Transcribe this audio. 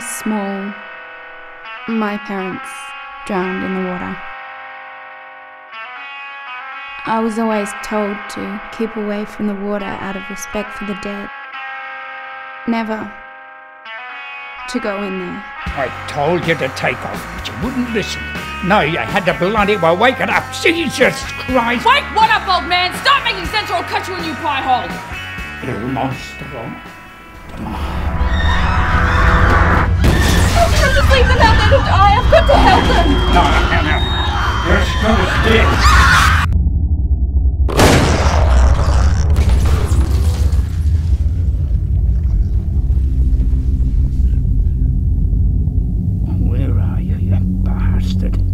was small, my parents drowned in the water. I was always told to keep away from the water out of respect for the dead. Never to go in there. I told you to take off, but you wouldn't listen. No, you had to bloody well wake it up. Jesus Christ! Wake what up, old man? Stop making sense or I'll cut you a new pie hole! Il monstro del mare. I've got to leave them out there to die. I've got to help them. No, no, no. You're as good as dead. Bastard.